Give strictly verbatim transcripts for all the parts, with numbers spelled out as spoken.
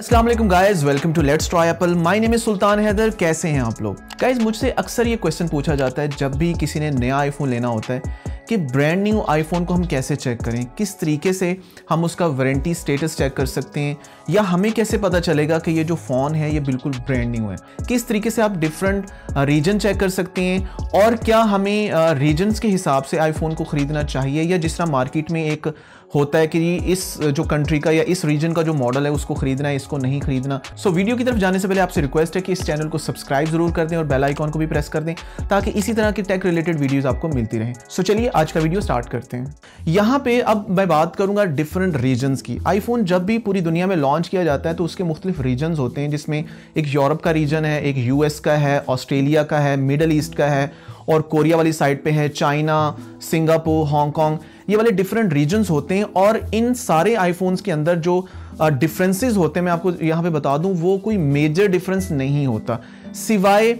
अस्सलाम वालेकुम guys, welcome to let's try apple. My name is Sultan Haider. कैसे हैं आप लोग? गाइस, मुझसे अक्सर ये क्वेश्चन पूछा जाता है जब भी किसी ने नया आईफोन लेना होता है कि ब्रांड न्यू आईफोन को हम कैसे चेक करें, किस तरीके से हम उसका वारंटी स्टेटस चेक कर सकते हैं, या हमें कैसे पता चलेगा कि ये जो फ़ोन है ये बिल्कुल ब्रांड न्यू है, किस तरीके से आप डिफरेंट रीजन चेक कर सकते हैं, और क्या हमें रीजन्स के हिसाब से आईफोन को ख़रीदना चाहिए, या जिस तरह मार्केट में एक होता है कि इस जो कंट्री का या इस रीजन का जो मॉडल है उसको ख़रीदना है, इसको नहीं खरीदना। सो वीडियो की तरफ जाने से पहले आपसे रिक्वेस्ट है कि इस चैनल को सब्सक्राइब ज़रूर कर दें और बेल आइकॉन को भी प्रेस कर दें ताकि इसी तरह की टेक रिलेटेड वीडियोज़ आपको मिलती रहें। सो चलिए आज का वीडियो स्टार्ट करते हैं। यहाँ पे अब मैं बात करूंगा डिफरेंट रीजन्स की। आईफोन जब भी पूरी दुनिया में लॉन्च किया जाता है तो उसके मुख्तलिफ रीजन्स होते हैं, जिसमें एक यूरोप का रीजन है, एक यूएस का है, ऑस्ट्रेलिया का है, मिडल ईस्ट का है, और कोरिया वाली साइड पे है चाइना, सिंगापुर, हांगकॉन्ग। ये वाले डिफरेंट रीजन्स होते हैं और इन सारे आईफोन्स के अंदर जो डिफरेंसेस होते हैं, मैं आपको यहाँ पे बता दूँ, वो कोई मेजर डिफरेंस नहीं होता, सिवाय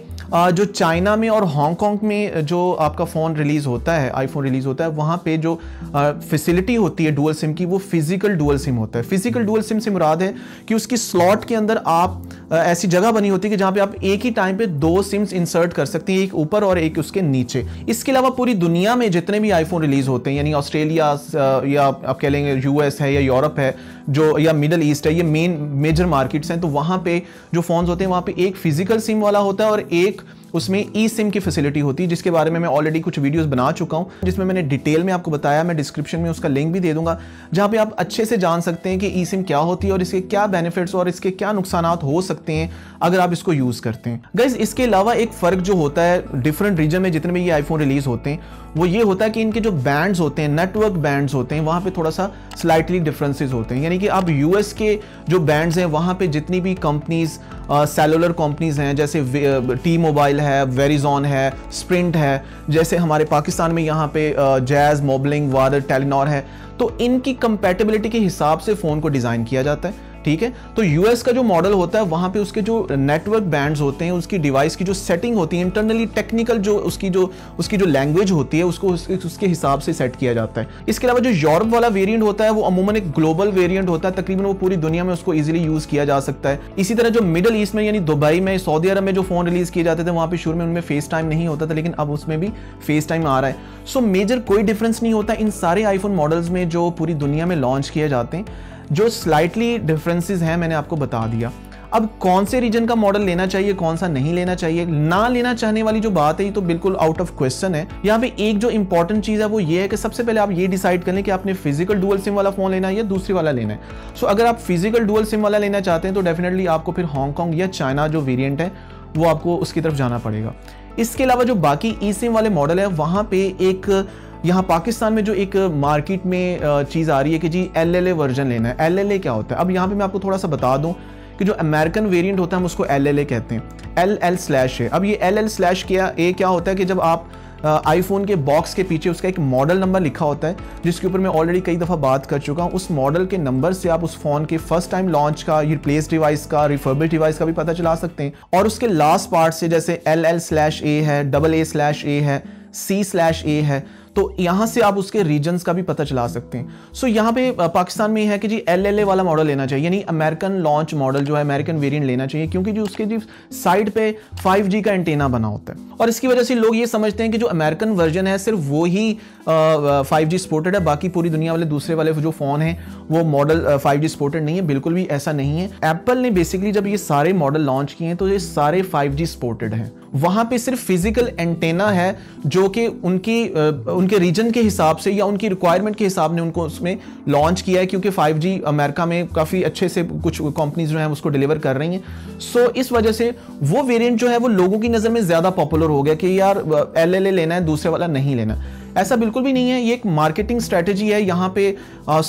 जो चाइना में और हांगकांग में जो आपका फ़ोन रिलीज़ होता है, आईफोन रिलीज़ होता है, वहाँ पे जो फैसिलिटी होती है डुअल सिम की, वो फिज़िकल डुअल सिम होता है। फिज़िकल डुअल सिम से मुराद है कि उसकी स्लॉट के अंदर आप ऐसी जगह बनी होती है कि जहाँ पे आप एक ही टाइम पे दो सिम्स इंसर्ट कर सकते हैं, एक ऊपर और एक उसके नीचे। इसके अलावा पूरी दुनिया में जितने भी आईफोन रिलीज़ होते हैं, यानी ऑस्ट्रेलिया या आप कह लेंगे यूएस है या यूरोप है जो, या मिडल ईस्ट है, ये मेन मेजर मार्केट्स हैं, तो वहाँ पर जो फ़ोन्स होते हैं वहाँ पर एक फ़िज़िकल सिम वाला होता है और एक उसमें ई सिम की फैसिलिटी होती है, जिसके बारे में मैं ऑलरेडी कुछ वीडियोस बना चुका हूं जिसमें मैंने डिटेल में आपको बताया। मैं डिस्क्रिप्शन में उसका लिंक भी दे दूंगा जहां पे आप अच्छे से जान सकते हैं कि ई सिम क्या होती है और इसके क्या बेनिफिट्स और इसके क्या नुकसानात हो सकते हैं अगर आप इसको यूज़ करते हैं। गाइस, इसके अलावा एक फ़र्क जो होता है डिफरेंट रीजन में जितने भी ये आईफोन रिलीज़ होते हैं, वो ये होता है कि इनके जो बैंड्स होते हैं, नेटवर्क बैंड्स होते हैं, वहाँ पे थोड़ा सा स्लाइटली डिफरेंसेस होते हैं। यानी कि आप यूएस के जो बैंड्स हैं वहाँ पे जितनी भी कंपनीज, सेलुलर कंपनीज हैं, जैसे टी मोबाइल है, वेरिजॉन है, स्प्रिंट है, जैसे हमारे पाकिस्तान में यहाँ पे जैज़, मोबलिंग, वादर, टेलीनॉर है, तो इनकी कंपेटेबिलिटी के हिसाब से फ़ोन को डिज़ाइन किया जाता है। ठीक है, तो यूएस का जो मॉडल होता है वहाँ पे उसके जो नेटवर्क बैंड्स होते हैं, उसकी डिवाइस की जो सेटिंग होती है, इंटरनली टेक्निकल जो उसकी जो उसकी जो लैंग्वेज होती है उसको उस, उसके हिसाब से सेट किया जाता है। इसके अलावा जो यूरोप वाला वेरिएंट होता है वो अमूमन एक ग्लोबल वेरिएंट होता है, तकरीबन वो पूरी दुनिया में उसको ईजिली यूज़ किया जा सकता है। इसी तरह जो मिडल ईस्ट में, यानी दुबई में, सऊदी अरब में जो फ़ोन रिलीज़ किए जाते थे वहाँ पर शुरू में उनमें फेस टाइम नहीं होता था, लेकिन अब उसमें भी फेस टाइम आ रहा है। सो मेजर कोई डिफरेंस नहीं होता इन सारे आईफोन मॉडल्स में जो पूरी दुनिया में लॉन्च किए जाते हैं। जो स्लाइटली डिफरेंसेस हैं मैंने आपको बता दिया। अब कौन से रीजन का मॉडल लेना चाहिए, कौन सा नहीं लेना चाहिए, ना लेना चाहने वाली जो बात है ये तो बिल्कुल आउट ऑफ क्वेश्चन है। यहाँ पे एक जो इंपॉर्टेंट चीज़ है वो ये है कि सबसे पहले आप ये डिसाइड कर लें कि आपने फिजिकल डुअल सिम वाला फ़ोन लेना है या दूसरी वाला लेना है। सो so, अगर आप फिजिकल डुअल सिम वाला लेना चाहते हैं तो डेफिनेटली आपको फिर हांगकॉन्ग या चाइना जो वेरियंट है वो आपको उसकी तरफ जाना पड़ेगा। इसके अलावा जो बाकी ई सिम वाले मॉडल है वहाँ पर एक, यहाँ पाकिस्तान में जो एक मार्केट में चीज़ आ रही है कि G L L A version लेना है। एल एल ए क्या होता है? अब यहाँ पे मैं आपको थोड़ा सा बता दूँ कि जो अमेरिकन वेरिएंट होता है हम उसको एल एल ए कहते हैं, एल एल स्लैश है। अब ये एल एल स्लैश क्या ए क्या होता है कि जब आप आईफोन के बॉक्स के पीछे उसका एक मॉडल नंबर लिखा होता है, जिसके ऊपर मैं ऑलरेडी कई दफ़ा बात कर चुका हूँ, उस मॉडल के नंबर से आप उस फ़ोन के फर्स्ट टाइम लॉन्च का, रिप्लेस डिवाइस का, रिफर्बिश डिवाइस का भी पता चला सकते हैं। और उसके लास्ट पार्ट से, जैसे एल एल स्लैश ए है, डबल ए स्लैश ए है, सी स्लैश ए है, तो यहाँ से आप उसके रीजन्स का भी पता चला सकते हैं। सो यहाँ पे पाकिस्तान में है कि जी एल एल ए वाला मॉडल लेना चाहिए, यानी अमेरिकन लॉन्च मॉडल जो है, अमेरिकन वेरिएंट लेना चाहिए, क्योंकि जो उसके जी साइड पे फाइव जी का एंटीना बना होता है और इसकी वजह से लोग ये समझते हैं कि जो अमेरिकन वर्जन है सिर्फ वो ही फाइव जी सपोर्टेड है, बाकी पूरी दुनिया वाले दूसरे वाले जो फ़ोन हैं वो मॉडल फाइव जी सपोर्टेड नहीं है। बिल्कुल भी ऐसा नहीं है। एप्पल ने बेसिकली जब ये सारे मॉडल लॉन्च किए हैं तो ये सारे फाइव जी सपोर्टेड हैं। वहाँ पे सिर्फ फिजिकल एंटेना है जो कि उनकी उनके रीजन के हिसाब से या उनकी रिक्वायरमेंट के हिसाब ने उनको उसमें लॉन्च किया है, क्योंकि फाइव जी अमेरिका में काफ़ी अच्छे से कुछ कंपनीज जो हैं उसको डिलीवर कर रही हैं। सो इस वजह से वो वेरिएंट जो है वो लोगों की नज़र में ज़्यादा पॉपुलर हो गया कि यार एल एल ए लेना है, दूसरे वाला नहीं लेना। ऐसा बिल्कुल भी नहीं है, ये एक मार्केटिंग स्ट्रेटजी है। यहाँ पे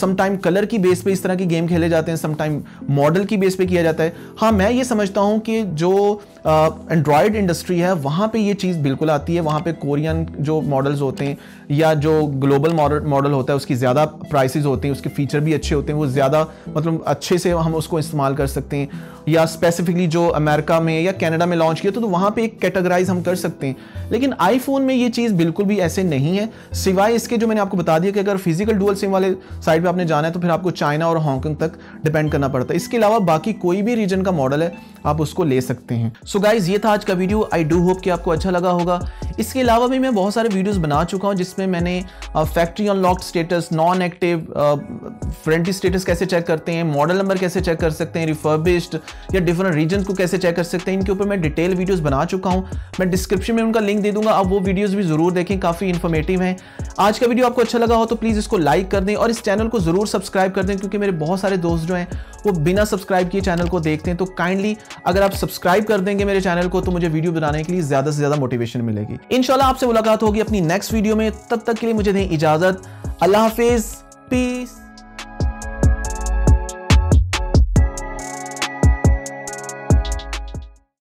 समटाइम कलर की बेस पे इस तरह की गेम खेले जाते हैं, समटाइम मॉडल की बेस पे किया जाता है। हाँ, मैं ये समझता हूँ कि जो एंड्रॉयड इंडस्ट्री है वहाँ पे ये चीज़ बिल्कुल आती है, वहाँ पे कोरियन जो मॉडल्स होते हैं या जो ग्लोबल मॉडल होता है उसकी ज़्यादा प्राइसेज होते हैं, उसके फीचर भी अच्छे होते हैं, वो ज़्यादा मतलब अच्छे से हम उसको इस्तेमाल कर सकते हैं। या स्पेसिफिकली जो अमेरिका में या कनाडा में लॉन्च किया तो, तो वहाँ पे एक कैटेगराइज हम कर सकते हैं। लेकिन आईफोन में ये चीज़ बिल्कुल भी ऐसे नहीं है, सिवाय इसके जो मैंने आपको बता दिया कि अगर फिजिकल डुअल सिम वाले साइड पे आपने जाना है तो फिर आपको चाइना और हांगकॉन्ग तक डिपेंड करना पड़ता है। इसके अलावा बाकी कोई भी रीजन का मॉडल है आप उसको ले सकते हैं। सो गाइज ये था आज का वीडियो, आई डू होप कि आपको अच्छा लगा होगा। इसके अलावा भी मैं बहुत सारे वीडियोस बना चुका हूँ जिसमें मैंने factory unlocked status, non active फ्रेंटी status कैसे चेक करते हैं, मॉडल नंबर कैसे चेक कर सकते हैं, रिफर्बिश्ड या डिफरेंट रीजन को कैसे चेक कर सकते हैं, इनके ऊपर मैं डिटेल वीडियोस बना चुका हूँ। मैं डिस्क्रिप्शन में उनका लिंक दे दूंगा, आप वो वीडियोज़ भी ज़रूर देखें, काफ़ी इन्फॉर्मेटिव है। आज का वीडियो आपको अच्छा लगा हो तो प्लीज़ इसको लाइक कर दें और इस चैनल को ज़रूर सब्सक्राइब कर दें, क्योंकि मेरे बहुत सारे दोस्त जो हैं वो बिना सब्सक्राइब किए चैनल को देखते हैं। तो काइंडली अगर आप सब्सक्राइब कर देंगे मेरे चैनल को तो मुझे वीडियो बनाने के लिए ज़्यादा से ज़्यादा मोटिवेशन मिलेगी। इंशाल्लाह आपसे मुलाकात होगी अपनी नेक्स्ट वीडियो में, तब तक के लिए मुझे दें इजाज़त। अल्लाह हाफिज़, पीस।